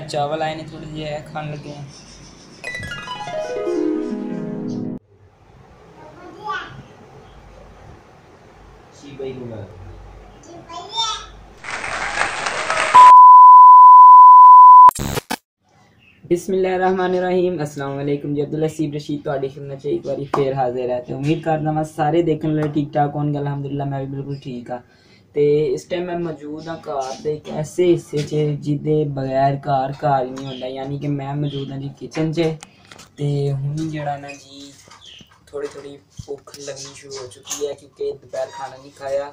है, चावल आए नहीं थोड़ी ये है, खाने लगे हैं। बिस्मिल्लाहिर्रहमानिर्रहीम, अस्सलाम वालेकुम जी। अब्दुल हसीब रशीद तो खिदमत एक बार फिर हाजिर है। उम्मीद करना सारे देखने वाले ठीक ठाक होंगे। अलहमदुलिल्लाह मैं भी बिल्कुल ठीक हाँ। तो इस टाइम मैं मौजूद हाँ घर के एक ऐसे हिस्से से जिदे बगैर घर घर ही नहीं होता, यानी कि मैं मौजूद हाँ जी किचन से। तो हुण जड़ा ना जी थोड़ी थोड़ी भुख लगनी शुरू हो चुकी है क्योंकि दोपहर खाना नहीं खाया।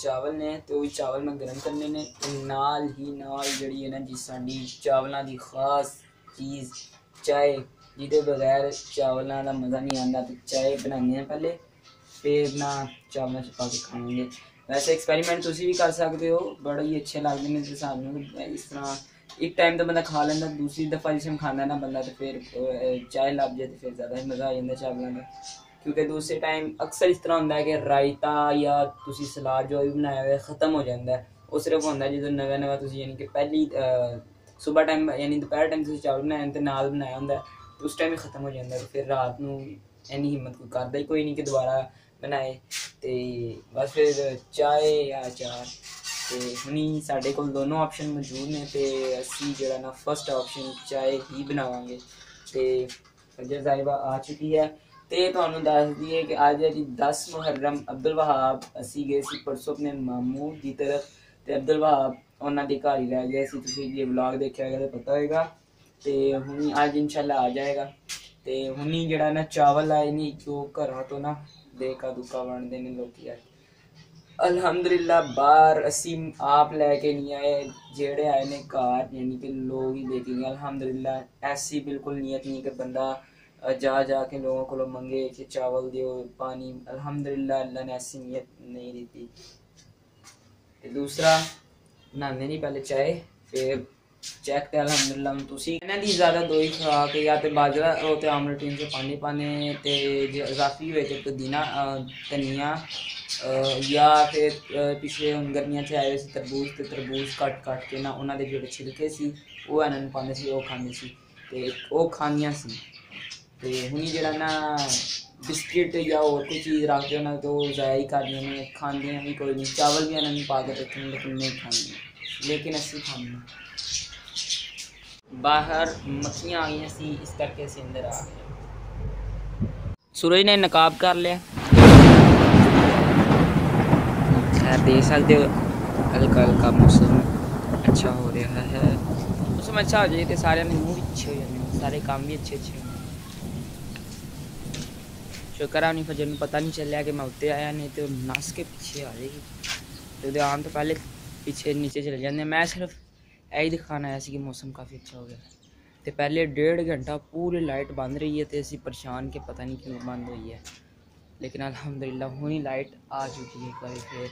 चावल ने तो चावल मैं गर्म करने ने नाल ही नाल जड़ी है ना जी साडी चावलों की खास चीज़ चाय, जिदे बगैर चावलों का मज़ा नहीं आता। तो चाय बनाने पहले फिर ना चावलों च पा के खाएंगे। वैसे एक्सपेरिमेंट तुम भी कर सकते हो, बड़े ही अच्छे लगते हैं सानू। इस तरह एक टाइम तो बंदा खा लेंदा, दूसरी दफ़ा जिसमें खाना ना बंदा तो फिर चाय लग जाए तो फिर ज़्यादा ही मज़ा आ जाता चावलों का। क्योंकि दूसरे टाइम अक्सर इस तरह होंदा है कि रायता या तुसी सलाद जो भी बनाया हुआ ख़त्म हो जाता है। वो सिर्फ होंदा है जो नवा नवा यानी कि पहली सुबह टाइम यानी दोपहर टाइम तुसी चावल बनाए तो नाल बनाया होंदा है, तो उस टाइम ही ख़त्म हो जाता है। तो फिर रात नूं इन्नी हिम्मत कोई करदा ही कोई नहीं कि दोबारा बनाए। तो बस फिर चाय या अचार। तो हुणी साढ़े को दोनों ऑप्शन मौजूद ने। तो असी जो ना फस्ट ऑप्शन चाय ही बनावांगे। तो जजाइबा आ चुकी है। तो थानू दस दिए कि आज है जी 10 मुहर्रम। अब्दुल वहाब असी गए सी परसों अपने मामू की तरफ। तो अब्दुल वहाब उन्होंने घर ही लै गए सी। तुसीं जे व्लॉग देखा होगा तो पता होगा। तो हुणी अज इंशाल्लाह आ जाएगा। तो हुणी जड़ा ना चावल आए नहीं जो घरों तो ना देखा दुखा बनते हैं लोग यार। अल्हम्दुलिल्लाह बार असी आप लैके नहीं आए, जेड़े आए ने घर यानी कि लोग ही दे के गए। अल्हम्दुलिल्लाह ऐसी बिल्कुल नीयत नहीं कि बंदा जा के लोगों को मंगे कि चावल दो पानी। अल्हम्दुलिल्लाह अल्लाह ने ऐसी नीयत नहीं दी थी। तो दूसरा बनाने नहीं पहले चाय फिर चैक। तो अलहमदुल्ला हम तुम इन्हों की ज़्यादा दही खा के या तो बाजरा तो आमला टीन से पानी पाने तो जो इजाफी हो तो पुदीना धनिया या फिर पिछले हम गर्मिया से आए हुए तरबूज। तो तरबूज कट कट के ना उन्होंने जो छिलके से वो इन्होंने पाते खाते खादियाँ सी। तो हुण जरा ना बिस्किट या होर कोई चीज़ रख के तो ज़ाया ही कर देने खादियाँ भी कोई नहीं। चावल भी इन्होंने पा के रखने लेकिन नहीं खाने, लेकिन असी खाने बाहर मक्खियाँ आ गई सी इस करके अस अंदर आ गए। सूरज ने नकाब कर लिया खैर देख सकते हो। हल्का हल्का मौसम अच्छा हो रहा है। मौसम अच्छा हो जाए तो सारे मूड अच्छे हो जाते, सारे काम भी अच्छे अच्छे होते। शुक्र है उन्हें फिर जन पता नहीं चलिया कि मैं उत्ते आया, नहीं तो नस के पीछे आ जाएगी। तो आम तो पहले पीछे नीचे चले जाते। मैं सिर्फ यही दिखाना आया कि मौसम काफ़ी अच्छा हो गया। तो पहले 1.5 घंटा पूरी लाइट बंद रही है। तो असी परेशान के पता नहीं क्यों बंद हुई है, लेकिन अल्हम्दुलिल्लाह हुणी लाइट आ चुकी है एक बार फिर।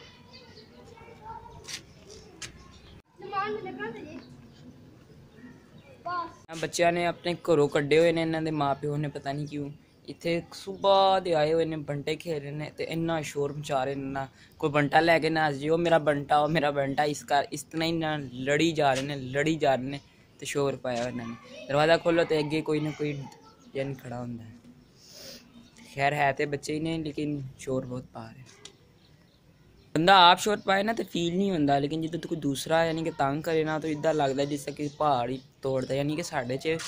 बच्चों ने अपने घरों कड्ढे हुए ने, इन्हां दे माँ प्यो ने पता नहीं क्यों इत्थे सुबह दे आए हुए ने, बंटे खेल रहे हैं। तो इन्ना शोर मचा रहे ना, कोई बंटा लैके ना जी वो मेरा बंटा वो मेरा बंटा, इस तरह ही ना लड़ी जा रहे हैं तो शोर पाया इन्होंने। दरवाज़ा खोलो तो अगे कोई ना कोई जन खड़ा होता है। खैर है तो बच्चे ही ने, लेकिन शोर बहुत पा रहे। बंदा आप शोर पाए ना तो फील नहीं होता, लेकिन जिदों तो कोई दूसरा यानी कि तंग करे ना तो इदा लगता है जिसका कि पहाड़ ही तोड़ता। यानी कि साढ़े च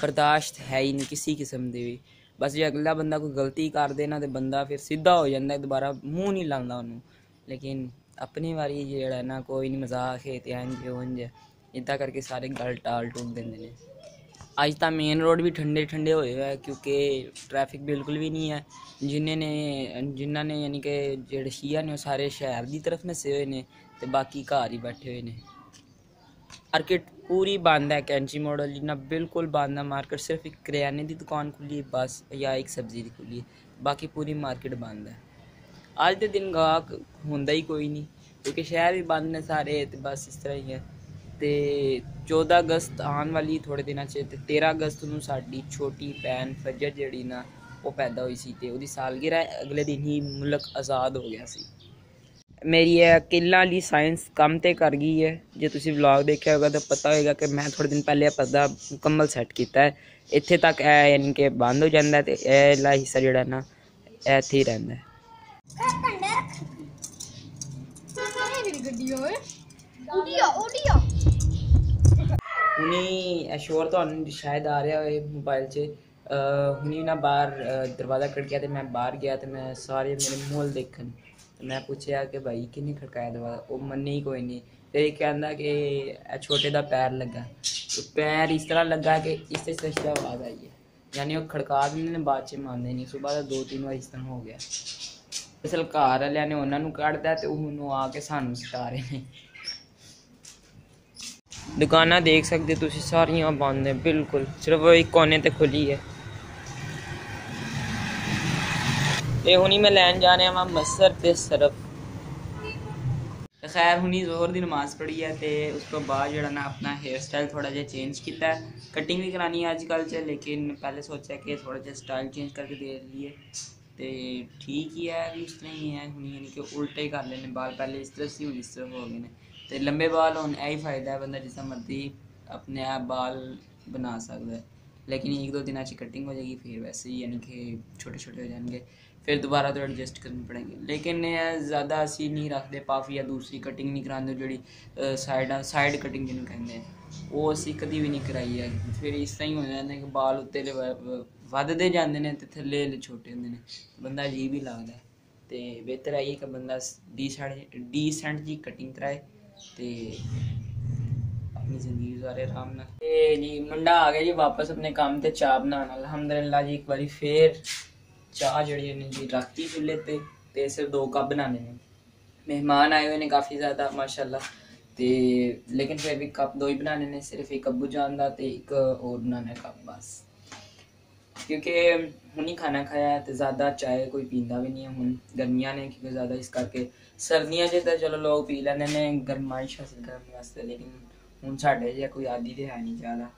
बर्दाश्त है ही नहीं किसी किस्म की भी। बस जो अगला बंदा कोई गलती कर देना तो बंदा फिर सीधा हो जाता, दोबारा मूँह नहीं लाता उन्होंने। लेकिन अपनी बारी जो ना कोई नहीं मजाक है तो एन प्यो इंज इदा करके सारे गल टाल टूट देंगे ने। अज तो मेन रोड भी ठंडे ठंडे होए हुए हैं क्योंकि ट्रैफिक बिल्कुल भी नहीं है। जिन्होंने यानी कि जोड़े शीया ने सारे शहर की तरफ नसे हुए हैं, तो बाकी घर ही बैठे हुए हैं। मार्केट पूरी बंद है, कैंची मोड़ वाली ना बिल्कुल बंद है मार्केट। सिर्फ एक किराने की दुकान खुली है बस, या एक सब्जी की खुली है, बाकी पूरी मार्केट बंद है। आज के दिन गाहक होंदा ही कोई नहीं क्योंकि शहर भी बंद ने सारे। तो बस इस तरह ही है। तो 14 अगस्त आने वाली थोड़े दिनों से। 13 अगस्त को साडी छोटी भैन फजर जड़ी ना वो पैदा हुई सी, ते उहदी सालगिरह अगले दिन ही मुल्क आज़ाद हो गया सी। मेरी अकेला वाली साइंस कम तो कर गई है। जो तुसी व्लॉग देखा होगा तो पता होगा कि मैं थोड़े दिन पहले पर्दा मुकम्मल सैट किया है। इतने तक यानी कि बंद हो जाता है तो यह हिस्सा जोड़ा ना इतें ही रहता है। हूँ शोर तो शायद आ रहा हो मोबाइल से। हूँ ना बाहर दरवाज़ा खड़किया तो मैं बाहर गया तो मैं सारे मेरे मोल देखन। मैं पूछा कि भाई किन्ने खड़काया दरवाज़ा, वो मन्ने ही कोई नहीं। फिर कहता कि छोटे का पैर लगा, तो पैर इस तरह लगा कि इससे सस्ती आवाज़ आई है। यानी वो खड़का देने बाद मानते नहीं। सुबह का 2-3 बार इस तरह हो गया। असल घर वाले ने उन्होंने काटता तो हूँ आके सानू सता रहे हैं। दुकाना देख सकते तुम सारिया बंद है बिल्कुल, सिर्फ एक कोने ते खुली है। ये हुनी मैं लैन जा रहा वहाँ मसर ते सरफ। खैर हुनी जोहर की नमाज पढ़ी है तो उसको बाद जो ना अपना हेयर स्टाइल थोड़ा जहा चेंज किया। कटिंग भी करानी है अजकल से, लेकिन पहले सोचा कि थोड़ा जहा स्टाइल चेंज करके दे लिए तो ठीक ही है। भी उस तरह ही है हुनी, यानी कि उल्टे कर लेने बाल पहले इस तरफ से हुई इस तरफ हो गए ने। तो लंबे बाल होने यही फायदा है, बंदा जिस मर्जी अपने आप बाल बना सकता है। लेकिन 1-2 दिन अच्छी कटिंग हो जाएगी, फिर वैसे ही यानी कि छोटे छोटे हो जाएंगे, फिर दोबारा तो एडजस्ट करने पड़ेंगे। लेकिन ज़्यादा असी नहीं रखते पफ या दूसरी कटिंग नहीं कराते, जोड़ी साइड कटिंग जिन्हें कहते हैं वो असी कभी भी नहीं कराई है। फिर इस तरह ही हो जाता है कि बाल उत्ते वधते जाते हैं तो थले छोटे होंगे ने, बंदा अजीब ही लगता है। तो बेहतर है कि बंदा डीसेंट जी कटिंग कराए ते अपनी जिंदगी गुजारे आराम ना। जी मुंडा आ गया जी वापस अपने काम से चाह बनाने। अलहमदुलिल्लाह जी एक बारी फिर चाह जड़ी ने जी राती चूल्हे ते सिर्फ 2 कप बनाने ने। मेहमान आए हुए ने काफ़ी ज़्यादा माशाल्लाह, ते लेकिन फिर भी कप 2 ही बनाने ने। सिर्फ एक अबू जान दा ते एक और बनाना कप बस, क्योंकि हुनी खाना खाया है तो ज़्यादा चाय कोई पींदा भी नहीं है हुन गर्मियाँ ने, क्योंकि ज़्यादा इस करके सर्दियाँ तो चलो लोग पी लेने ने गर्माइश हासिल करने वास्ते, लेकिन हुन साढ़े जहा कोई आदि तो है नहीं ज़्यादा।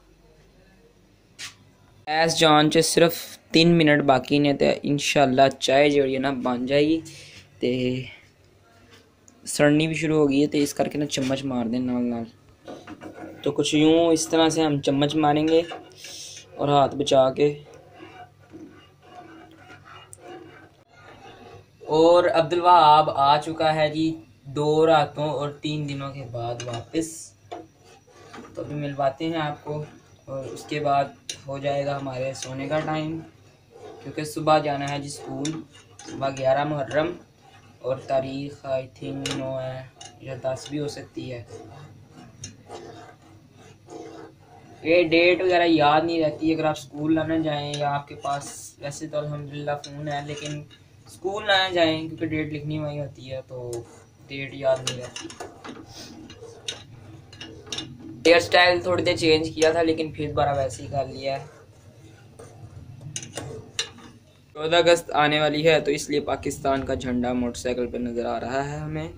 गैस जान च सिर्फ 3 मिनट बाकी ने तो इंशाल्लाह चाय जोड़ी है ना बन जाएगी। तो सड़नी भी शुरू हो गई है तो इस करके ना चम्मच मार दें नाल नाल। तो कुछ यूँ इस तरह से हम चम्मच मारेंगे और हाथ बचा के। और अब्दुल वहाब आ चुका है जी 2 रातों और 3 दिनों के बाद वापस। तो अभी मिलवाते हैं आपको और उसके बाद हो जाएगा हमारे सोने का टाइम, क्योंकि सुबह जाना है जी स्कूल। सुबह 11 मुहर्रम और तारीख आई थिंक 9 है या 10 भी हो सकती है। ये डेट वगैरह याद नहीं रहती। अगर आप स्कूल लाना जाएँ या आपके पास वैसे तो अल्हम्दुलिल्लाह फ़ोन है, लेकिन स्कूल ना जाएं क्योंकि डेट लिखनी वही होती है तो डेट याद नहीं रहती। हेयर स्टाइल थोड़ी देर चेंज किया था लेकिन फिर दोबारा वैसे ही कर लिया है। 14 अगस्त आने वाली है तो इसलिए पाकिस्तान का झंडा मोटरसाइकिल पर नज़र आ रहा है हमें।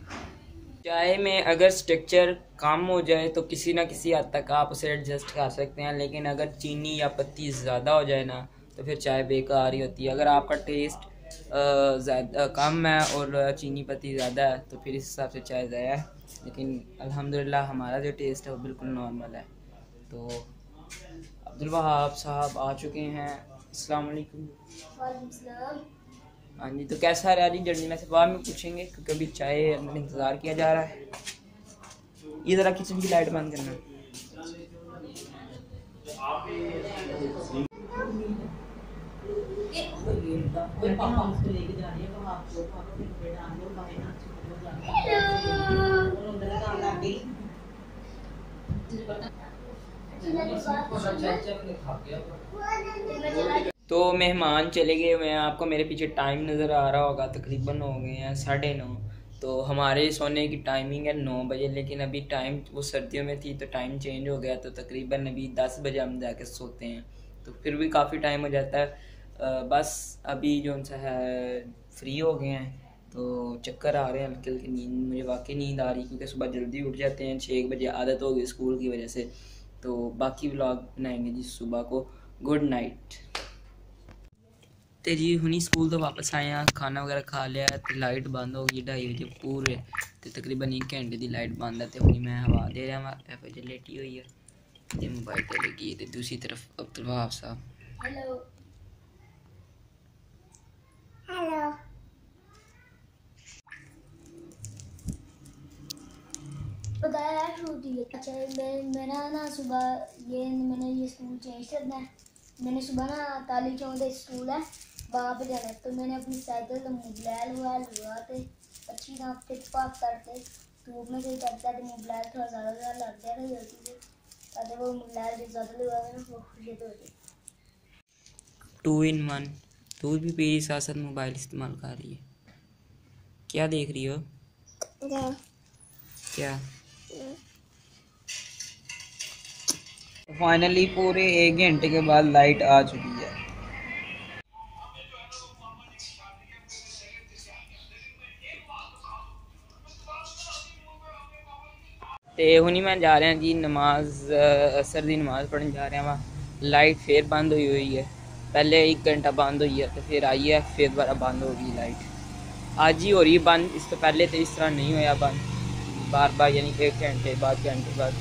चाय में अगर स्ट्रक्चर कम हो जाए तो किसी ना किसी हद तक आप उसे एडजस्ट कर सकते हैं, लेकिन अगर चीनी या पत्ती ज़्यादा हो जाए ना तो फिर चाय बेकार ही होती है। अगर आपका टेस्ट ज़्यादा कम है और चीनी पत्ती ज़्यादा है तो फिर इस हिसाब से चाय ज़ाया है, लेकिन अल्हम्दुलिल्लाह हमारा जो टेस्ट है वो बिल्कुल नॉर्मल है। तो अब्दुल वहाब साहब आ चुके हैं। अस्सलाम वालेकुम। हाँ जी, तो कैसा रहा जी जर्नी में से बाद में पूछेंगे क्योंकि अभी चाय इंतज़ार किया जा रहा है। ये ज़रा किचन की लाइट बंद करना। तो मेहमान चले गए हुए हैं, आपको मेरे पीछे टाइम नज़र आ रहा होगा। तकरीबन हो गए हैं 9:30। तो हमारे सोने की टाइमिंग है 9 बजे, लेकिन अभी टाइम वो सर्दियों में थी तो टाइम चेंज हो गया, तो तकरीबन अभी 10 बजे हम जाके सोते हैं। तो फिर भी काफ़ी टाइम हो जाता है। बस अभी जो उनसे है फ्री हो गए हैं तो चक्कर आ रहे हैं हल्की हल्की। नींद मुझे वाकई नींद आ रही, क्योंकि सुबह जल्दी उठ जाते हैं 6 बजे, आदत हो गई स्कूल की वजह से। तो बाकी व्लॉग बनाएंगे जी सुबह को। Good night. तो जी हूँ स्कूल तो वापस आए हैं, खाना वगैरह खा लिया तो लाइट बंद हो गई 2:30 बजे पूरे, तो तकरीबन 1 घंटे की लाइट बंद है। तो हूँ मैं हवा दे रहा वहाँ एफ जे लेटी हुई है तो मोबाइल पर लगी है। तो दूसरी तरफ अब्दुल साहब हेलो बताया है। अच्छा मेरा ना सुबह मैंने ये स्कूल चेंज करना है, मैंने सुबह ना ताली चौंक स्कूल है वहाँ पर जाना है। तो मैंने अपनी साइकिल तो मोबाइल वगैरह लगाते अच्छी तरह टिप-टॉप करते धूप में से करता तो मोबाइल थोड़ा ज़्यादा लग जाता जल्दी से, ताकि वो मोबाइल ज़्यादा लगा देना वो खुशी तो हो जाए। 2 in 1 तू भी मेरे साथ साथ मोबाइल इस्तेमाल कर रही है, क्या देख रही हो? क्या फाइनली पूरे 1 घंटे के बाद लाइट आ चुकी है। तो हुनी मैं जा रहा हैं जी नमाज असर की नमाज पढ़ने जा रहा वहाँ। लाइट फिर बंद हुई हुई है, पहले 1 घंटा बंद हुई है तो फिर आई है फिर दोबारा बंद होगी लाइट। आज ही हो रही बंद, इस तो पहले तो इस तरह नहीं होया बंद बार बार, यानी 1 घंटे बाद 2 घंटे बाद।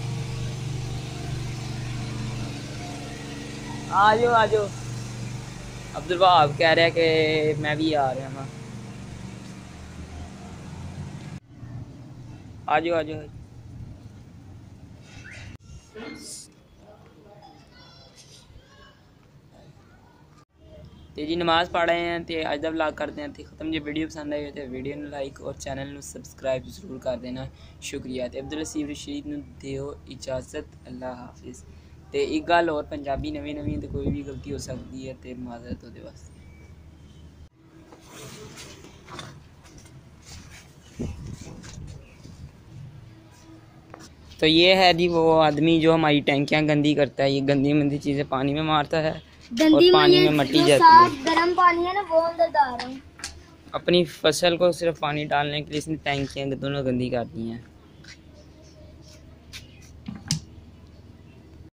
आजो आजो अब्दुल बाब कह रहा है कि मैं भी आ रहा हूँ। आजो आजो जी नमाज पढ़ रहे हैं। तो आज का व्लॉग करते हैं खत्म। जो वीडियो पसंद आई तो वीडियो में लाइक और चैनल में सब्सक्राइब जरूर कर देना, शुक्रिया। तो अब्दुल रशीद को दो इजाज़त, अल्लाह हाफिज़। तो एक गल और पंजाबी नवी नवी तो कोई भी गलती हो सकती है, तो माजरत होते वास्ते। तो ये है जी वो आदमी जो हमारी टंकियाँ गंदी करता है, ये गंदी मंदी चीज़ें पानी में मारता है और पानी में मटी जाती है। गर्म पानी है ना वो अंदर डाल रहा हूँ। अपनी फसल को सिर्फ पानी डालने के लिए इसने टैंकियाँ दोनों गंदी करती हैं।